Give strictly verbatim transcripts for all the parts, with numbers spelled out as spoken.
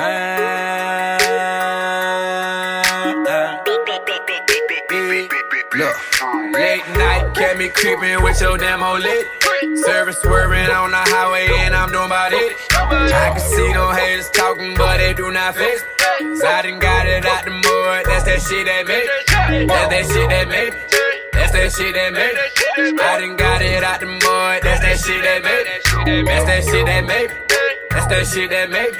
Look, late night, get me creeping with your damn old lit. Service swerving on the highway and I'm doing about it. I can see them haters talking, but they do not fix. So I done got it out the mud, that's that shit that made. That's that shit that made. That's that shit that made. I done got it out the mud, that's that shit that made. That's that shit that made. That's that shit that made.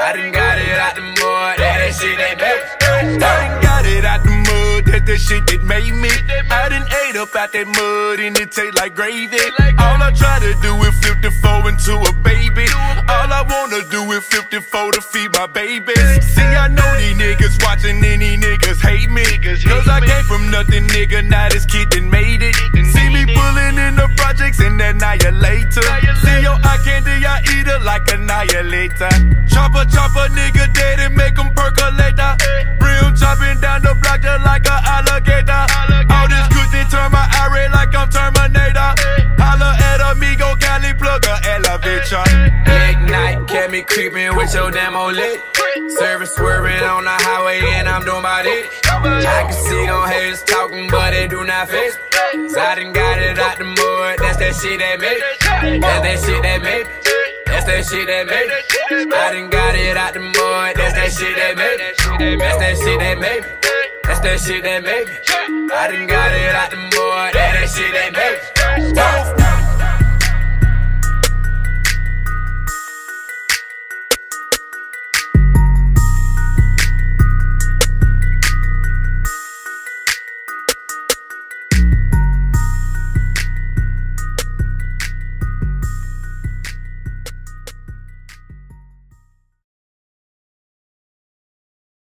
I done got it out the mud, that's that shit that made. I done got it out the mud, that's that shit that made me. I done ate up out that mud and it taste like gravy. All I try to do is flip the four into a baby. All I wanna do is flip the four to feed my babies. See, I know these niggas watching and these niggas hate me. Cause I came from nothing, nigga, now this kid done made it. See me pulling in the projects and annihilator. See your eye candy, I eat her like annihilator. Chopper, chopper, nigga dead and make him percolator. Brim chopping down the block just like an alligator. All this good they turn my eye red like I'm Terminator. Holla at amigo, Cali plug a elevator. Late night, kept me creeping with your damn old lit. Service swerving on the highway and I'm doing about it. I can see them haters talking, but they do not fix. So I done got it out the mud, that's that shit that made. That's that shit that made. That's that shit that made. I done got it out the mud, that's that shit that made. That's that shit that made. That's that shit that made. I done got it out the mud, that's that shit that made.